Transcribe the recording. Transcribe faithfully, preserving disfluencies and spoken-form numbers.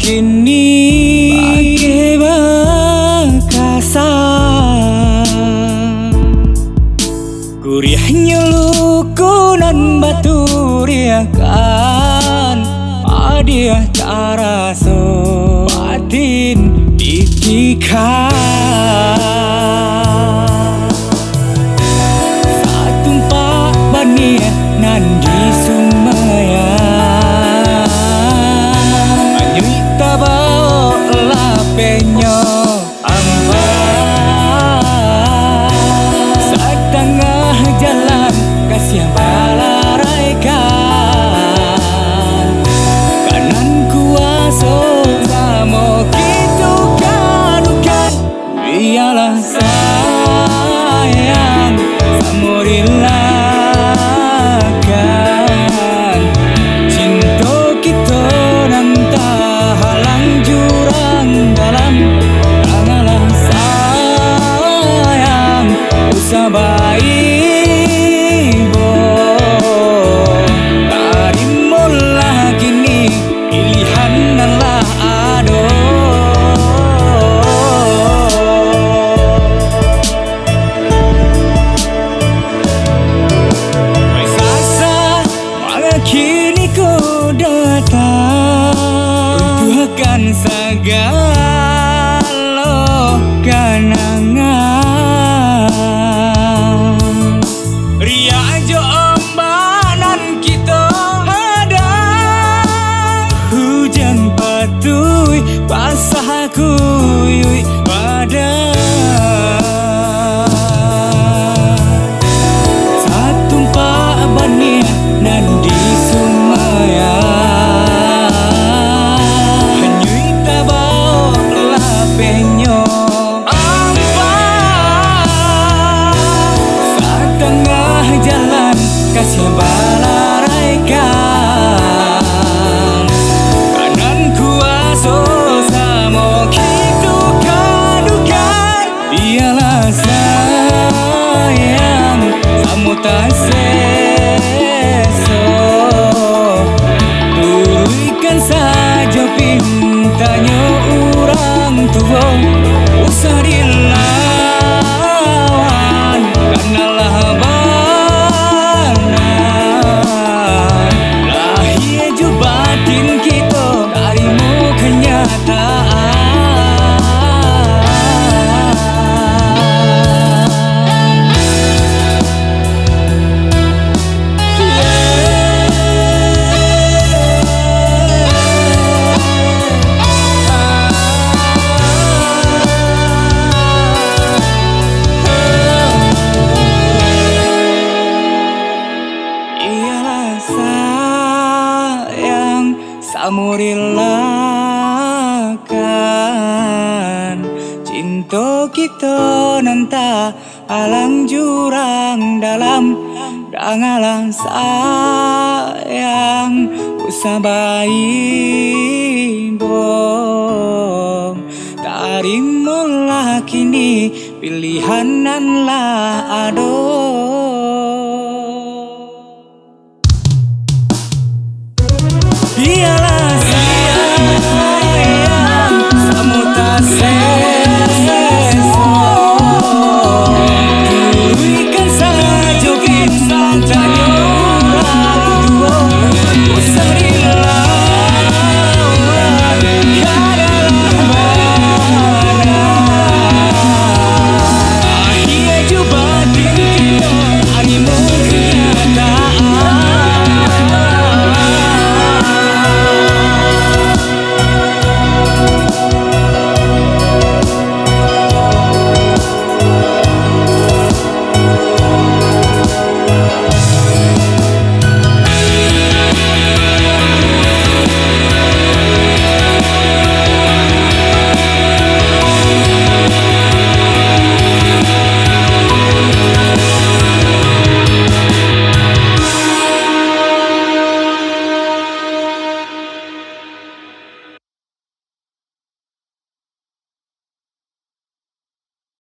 kini bagai bekasan gurihnya lukunan batu riakan padiah taraso batin dipikat satu pak bani nan di sumaya nyita bawa lapenyo amba setengah jalan kasih balaraikan kanan kuasa samo gitu kan kan biarlah sayang samurilah segala kenangan ria aja ombanan kita ada hujan patui basah kuyui pada satu pak bani nan di sumaya kasih balaraikan kanan kuasa sama kita kadukan biarlah sayang kamu tak seso tulikan saja pintanya orang tua usah dilawan karenalah baik murilakan cinta kita nenta alang jurang dalam dangalang sayang usah bayi bom tarimolah kini pilihanan lah aduh.